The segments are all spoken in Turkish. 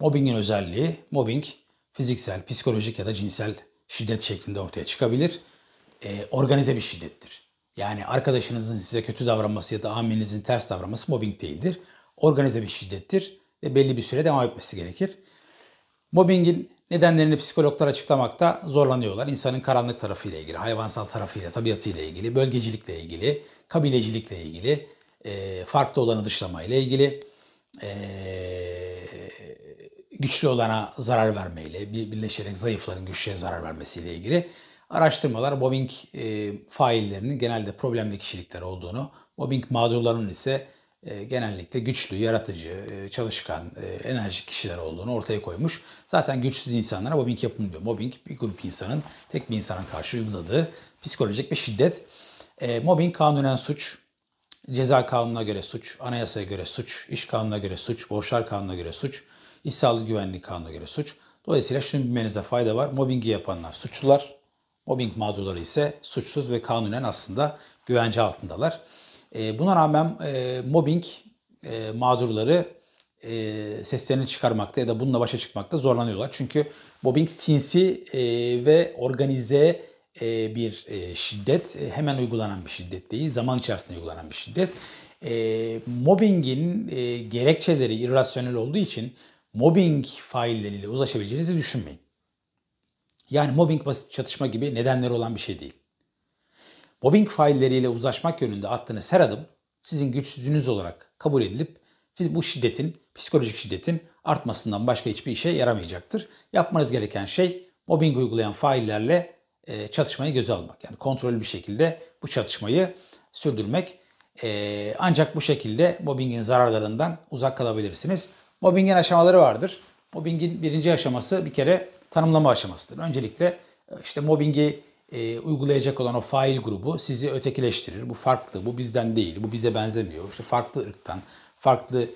Mobbingin özelliği, mobbing fiziksel, psikolojik ya da cinsel şiddet şeklinde ortaya çıkabilir. Organize bir şiddettir. Yani arkadaşınızın size kötü davranması ya da amirinizin ters davranması mobbing değildir. Organize bir şiddettir ve belli bir süre devam etmesi gerekir. Mobbingin nedenlerini psikologlar açıklamakta zorlanıyorlar. İnsanın karanlık tarafıyla ilgili, hayvansal tarafıyla, tabiatıyla ilgili, bölgecilikle ilgili, kabilecilikle ilgili, farklı olanı dışlamayla ilgili, güçlü olana zarar vermeyle, birleşerek zayıfların güçlüye zarar vermesiyle ilgili. Araştırmalar mobbing faillerinin genelde problemli kişilikler olduğunu, mobbing mağdurlarının ise genellikle güçlü, yaratıcı, çalışkan, enerjik kişiler olduğunu ortaya koymuş. Zaten güçsüz insanlara mobbing yapılmıyor. Mobbing bir grup insanın, tek bir insana karşı uyguladığı psikolojik bir şiddet. Mobbing kanunen suç, ceza kanununa göre suç, anayasaya göre suç, iş kanununa göre suç, borçlar kanununa göre suç, iş sağlık güvenliği kanununa göre suç. Dolayısıyla şunu bilmenize fayda var. Mobbingi yapanlar suçlular, mobbing mağdurları ise suçsuz ve kanunen aslında güvence altındalar. Buna rağmen mobbing mağdurları seslerini çıkarmakta ya da bununla başa çıkmakta zorlanıyorlar. Çünkü mobbing sinsi ve organize bir şiddet. Hemen uygulanan bir şiddet değil, zaman içerisinde uygulanan bir şiddet. Mobbingin gerekçeleri irrasyonel olduğu için mobbing failleriyle uzlaşabileceğinizi düşünmeyin. Yani mobbing basit çatışma gibi nedenleri olan bir şey değil. Mobbing failleriyle uzlaşmak yönünde attığınız her adım sizin güçsüzlüğünüz olarak kabul edilip bu şiddetin, psikolojik şiddetin artmasından başka hiçbir işe yaramayacaktır. Yapmanız gereken şey mobbing uygulayan faillerle çatışmayı göze almak. Yani kontrollü bir şekilde bu çatışmayı sürdürmek. Ancak bu şekilde mobbingin zararlarından uzak kalabilirsiniz. Mobbingin aşamaları vardır. Mobbingin birinci aşaması bir kere tanımlama aşamasıdır. Öncelikle işte mobbingi uygulayacak olan o fail grubu sizi ötekileştirir. Bu farklı, bu bizden değil, bu bize benzemiyor. İşte farklı ırktan, farklı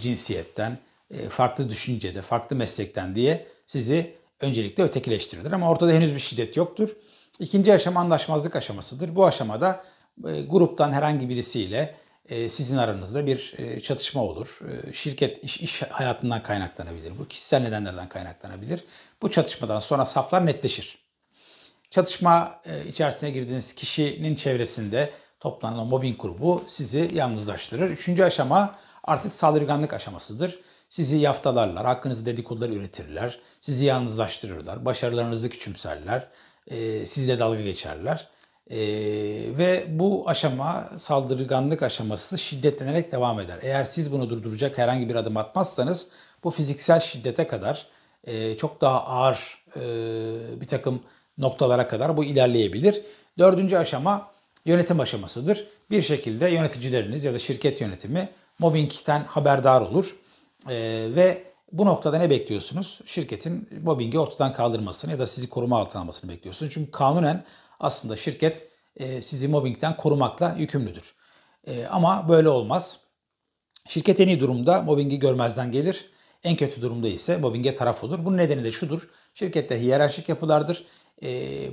cinsiyetten, farklı düşüncede, farklı meslekten diye sizi öncelikle ötekileştirilir. Ama ortada henüz bir şiddet yoktur. İkinci aşama anlaşmazlık aşamasıdır. Bu aşamada gruptan herhangi birisiyle sizin aranızda bir çatışma olur. Şirket iş hayatından kaynaklanabilir. Bu kişisel nedenlerden kaynaklanabilir. Bu çatışmadan sonra saflar netleşir. Çatışma içerisine girdiğiniz kişinin çevresinde toplanan mobbing grubu sizi yalnızlaştırır. Üçüncü aşama artık saldırganlık aşamasıdır. Sizi yaftalarlar, hakkınızı dedikoduları üretirler, sizi yalnızlaştırırlar, başarılarınızı küçümserler, sizle dalga geçerler. Ve bu aşama, saldırganlık aşaması şiddetlenerek devam eder. Eğer siz bunu durduracak herhangi bir adım atmazsanız bu fiziksel şiddete kadar çok daha ağır bir takım noktalara kadar bu ilerleyebilir. Dördüncü aşama yönetim aşamasıdır. Bir şekilde yöneticileriniz ya da şirket yönetimi mobbingten haberdar olur. Ve bu noktada ne bekliyorsunuz? Şirketin mobbingi ortadan kaldırmasını ya da sizi koruma altına almasını bekliyorsunuz. Çünkü kanunen aslında şirket sizi mobbingten korumakla yükümlüdür. Ama böyle olmaz. Şirket en iyi durumda mobbingi görmezden gelir. En kötü durumda ise mobbinge taraf olur. Bunun nedeni de şudur. Şirkette hiyerarşik yapılardır.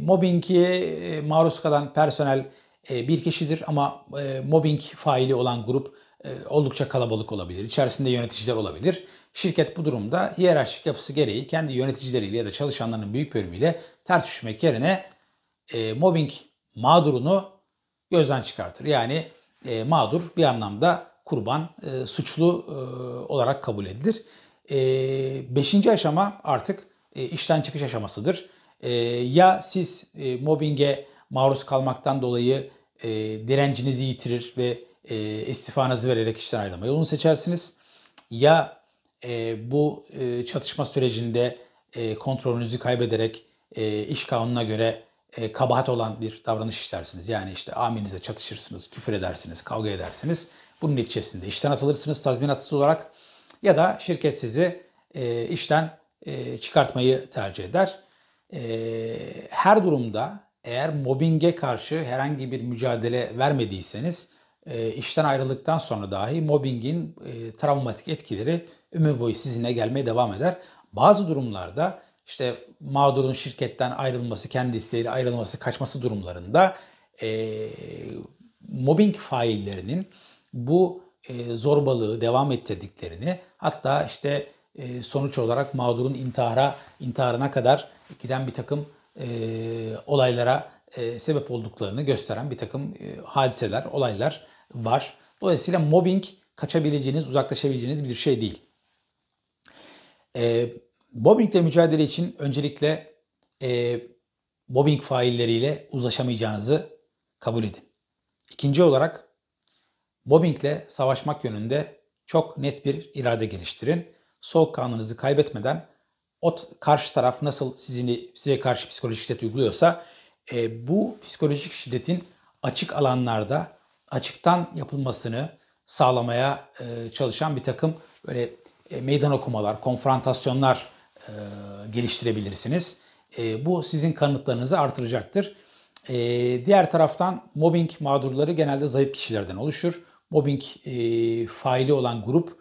Mobbinge maruz kalan personel bir kişidir ama mobbing faili olan grup oldukça kalabalık olabilir. İçerisinde yöneticiler olabilir. Şirket bu durumda hiyerarşik yapısı gereği kendi yöneticileriyle ya da çalışanlarının büyük bölümüyle ters düşmek yerine mobbing mağdurunu gözden çıkartır. Yani mağdur bir anlamda kurban, suçlu olarak kabul edilir. Beşinci aşama artık işten çıkış aşamasıdır. Ya siz mobbinge maruz kalmaktan dolayı direncinizi yitirir ve istifanızı vererek işten ayrılma yolunu seçersiniz. Ya bu çatışma sürecinde kontrolünüzü kaybederek iş kanununa göre kabahat olan bir davranış işlersiniz. Yani işte amirinize çatışırsınız, küfür edersiniz, kavga edersiniz. Bunun neticesinde işten atılırsınız tazminatsız olarak ya da şirket sizi işten çıkartmayı tercih eder. Her durumda eğer mobbinge karşı herhangi bir mücadele vermediyseniz işten ayrıldıktan sonra dahi mobbingin travmatik etkileri ömür boyu sizinle gelmeye devam eder. Bazı durumlarda işte mağdurun şirketten ayrılması, kendi isteğiyle ayrılması, kaçması durumlarında mobbing faillerinin bu zorbalığı devam ettirdiklerini hatta işte sonuç olarak mağdurun intiharına kadar giden bir takım olaylara sebep olduklarını gösteren bir takım hadiseler, olaylar var. Dolayısıyla mobbing kaçabileceğiniz, uzaklaşabileceğiniz bir şey değil. Mobbingle mücadele için öncelikle mobbing failleriyle uzlaşamayacağınızı kabul edin. İkinci olarak mobbingle savaşmak yönünde çok net bir irade geliştirin. Soğukkanlılığınızı kaybetmeden karşı taraf nasıl size karşı psikolojik şiddet uyguluyorsa bu psikolojik şiddetin açık alanlarda açıktan yapılmasını sağlamaya çalışan bir takım böyle meydan okumalar, konfrontasyonlar geliştirebilirsiniz. Bu sizin kanıtlarınızı artıracaktır. Diğer taraftan mobbing mağdurları genelde zayıf kişilerden oluşur. Mobbing faili olan grup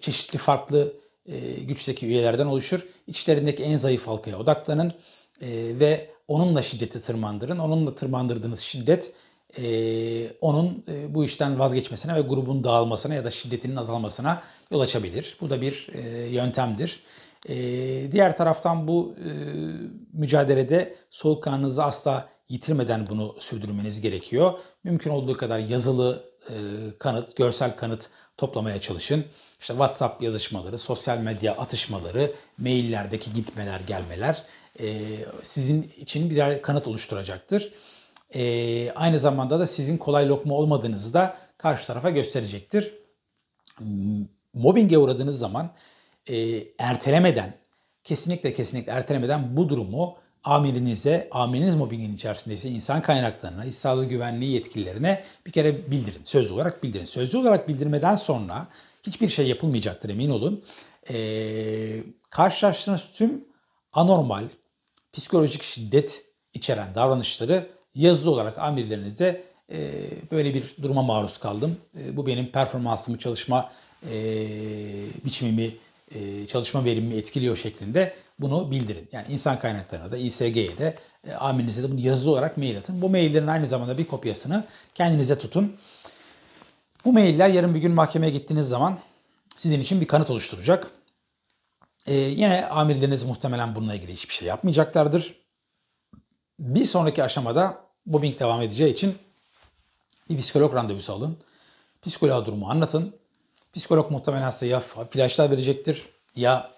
çeşitli farklı güçteki üyelerden oluşur. İçlerindeki en zayıf halkaya odaklanın ve onunla şiddeti tırmandırın. Onunla tırmandırdığınız şiddet onun bu işten vazgeçmesine ve grubun dağılmasına ya da şiddetinin azalmasına yol açabilir. Bu da bir yöntemdir. Diğer taraftan bu mücadelede soğukkanlılığınızı asla yitirmeden bunu sürdürmeniz gerekiyor. Mümkün olduğu kadar yazılı kanıt, görsel kanıt toplamaya çalışın. İşte WhatsApp yazışmaları, sosyal medya atışmaları, maillerdeki gitmeler, gelmeler sizin için birer kanıt oluşturacaktır. Aynı zamanda da sizin kolay lokma olmadığınızı da karşı tarafa gösterecektir. Mobbinge uğradığınız zaman ertelemeden, kesinlikle ertelemeden bu durumu amiriniz mobbingin içerisindeyse insan kaynaklarına, iş sağlığı güvenliği yetkililerine bir kere bildirin. Sözlü olarak bildirin. Sözlü olarak bildirmeden sonra hiçbir şey yapılmayacaktır, emin olun. Karşılaştığınız tüm anormal, psikolojik şiddet içeren davranışları yazılı olarak amirlerinize böyle bir duruma maruz kaldım. Bu benim performansımı, çalışma biçimimi, çalışma verimimi etkiliyor şeklinde bunu bildirin. Yani insan kaynaklarına da, İSG'ye de, amirinize de bunu yazılı olarak mail atın. Bu maillerin aynı zamanda bir kopyasını kendinize tutun. Bu mailler yarın bir gün mahkemeye gittiğiniz zaman sizin için bir kanıt oluşturacak. Yine amirleriniz muhtemelen bununla ilgili hiçbir şey yapmayacaklardır. Bir sonraki aşamada mobbing devam edeceği için bir psikolog randevusu alın. Psikoloğa durumu anlatın. Psikolog muhtemelen hastaya ya flaşlar verecektir, ya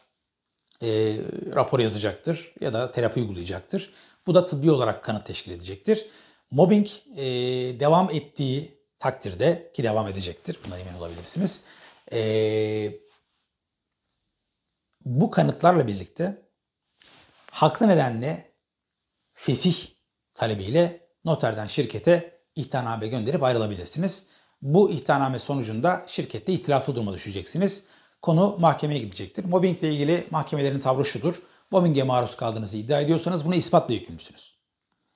rapor yazacaktır ya da terapi uygulayacaktır. Bu da tıbbi olarak kanıt teşkil edecektir. Mobbing devam ettiği takdirde, ki devam edecektir, buna emin olabilirsiniz. Bu kanıtlarla birlikte haklı nedenle fesih talebiyle noterden şirkete ihtarname gönderip ayrılabilirsiniz. Bu ihtarname sonucunda şirkette ihtilaflı duruma düşeceksiniz. Konu mahkemeye gidecektir. Mobbingle ilgili mahkemelerin tavrı şudur. Mobbinge maruz kaldığınızı iddia ediyorsanız bunu ispatla yükümlüsünüz.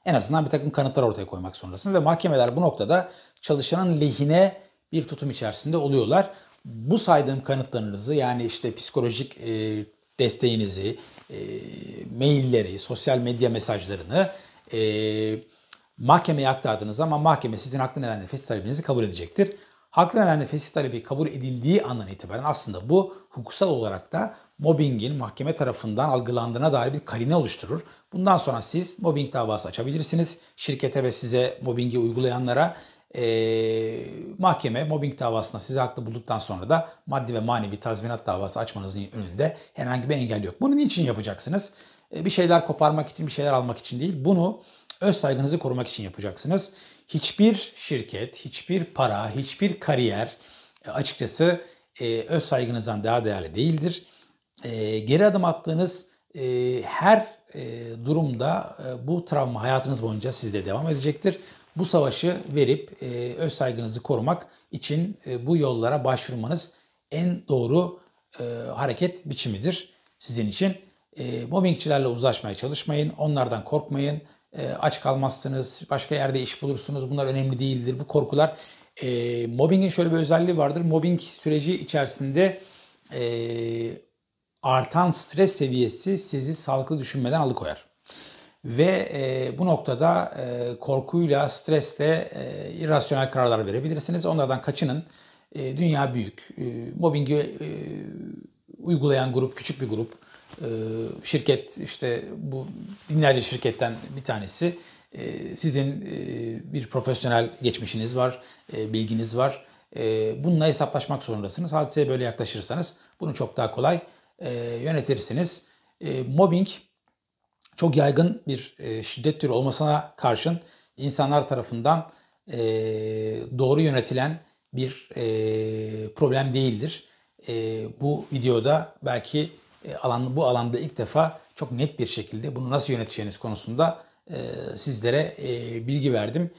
En azından bir takım kanıtlar ortaya koymak zorundasınız ve mahkemeler bu noktada çalışanın lehine bir tutum içerisinde oluyorlar. Bu saydığım kanıtlarınızı, yani işte psikolojik desteğinizi, mailleri, sosyal medya mesajlarını mahkemeye aktardınız ama mahkeme sizin haklı nedenle fesih talebinizi kabul edecektir. Haklı nedenle fesih talebi kabul edildiği andan itibaren aslında bu hukusal olarak da mobbingin mahkeme tarafından algılandığına dair bir karine oluşturur. Bundan sonra siz mobbing davası açabilirsiniz. Şirkete ve size mobbingi uygulayanlara mahkeme mobbing davasına sizi haklı bulduktan sonra da maddi ve manevi tazminat davası açmanızın önünde herhangi bir engel yok. Bunu niçin yapacaksınız? Bir şeyler koparmak için, bir şeyler almak için değil. Bunu öz saygınızı korumak için yapacaksınız. Hiçbir şirket, hiçbir para, hiçbir kariyer açıkçası öz saygınızdan daha değerli değildir. Geri adım attığınız her durumda bu travma hayatınız boyunca sizde devam edecektir. Bu savaşı verip öz saygınızı korumak için bu yollara başvurmanız en doğru hareket biçimidir sizin için. Mobbingçilerle uzlaşmaya çalışmayın, onlardan korkmayın. Aç kalmazsınız, başka yerde iş bulursunuz. Bunlar önemli değildir. Bu korkular. Mobbingin şöyle bir özelliği vardır. Mobbing süreci içerisinde artan stres seviyesi sizi sağlıklı düşünmeden alıkoyar. Ve bu noktada korkuyla, stresle irrasyonel kararlar verebilirsiniz. Onlardan kaçının. Dünya büyük. Mobbingi uygulayan grup küçük bir grup. Şirket işte bu binlerce şirketten bir tanesi. Sizin bir profesyonel geçmişiniz var, bilginiz var. Bununla hesaplaşmak zorundasınız. Hadiseye böyle yaklaşırsanız bunu çok daha kolay yönetirsiniz. Mobbing çok yaygın bir şiddet türü olmasına karşın insanlar tarafından doğru yönetilen bir problem değildir. Bu videoda belki bu alanda ilk defa çok net bir şekilde bunu nasıl yöneteceğiniz konusunda sizlere bilgi verdim.